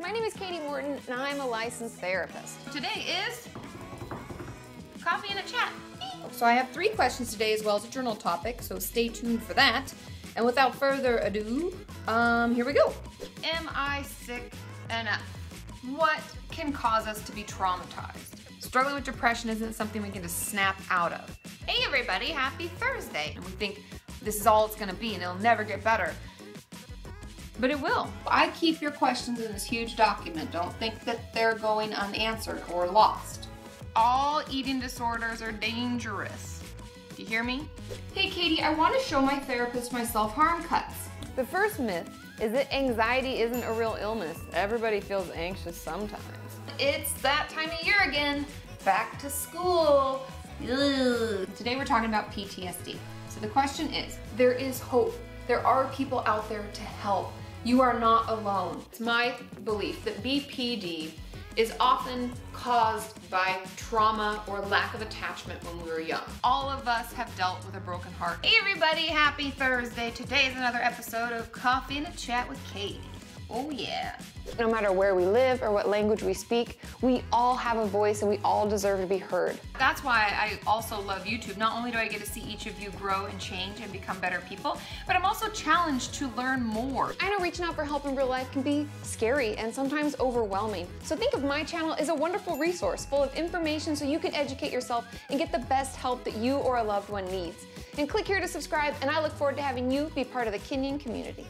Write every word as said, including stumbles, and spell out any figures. My name is Kati Morton, and I'm a licensed therapist. Today is coffee and a chat. So I have three questions today as well as a journal topic, so stay tuned for that. And without further ado, um, here we go. Am I sick enough? What can cause us to be traumatized? Struggling with depression isn't something we can just snap out of. Hey everybody, happy Thursday. And we think this is all it's gonna be and it'll never get better. But it will. I keep your questions in this huge document. Don't think that they're going unanswered or lost. All eating disorders are dangerous. Do you hear me? Hey Kati, I want to show my therapist my self-harm cuts. The first myth is that anxiety isn't a real illness. Everybody feels anxious sometimes. It's that time of year again. Back to school. Ugh. Today we're talking about P T S D. So the question is, there is hope. There are people out there to help. You are not alone. It's my belief that B P D is often caused by trauma or lack of attachment when we were young. All of us have dealt with a broken heart. Hey everybody, happy Thursday. Today is another episode of Coffee and a Chat with Kati. Oh yeah. No matter where we live or what language we speak, we all have a voice and we all deserve to be heard. That's why I also love YouTube. Not only do I get to see each of you grow and change and become better people, but I'm also challenged to learn more. I know reaching out for help in real life can be scary and sometimes overwhelming. So think of my channel as a wonderful resource full of information so you can educate yourself and get the best help that you or a loved one needs. And click here to subscribe, and I look forward to having you be part of the Kenyan community.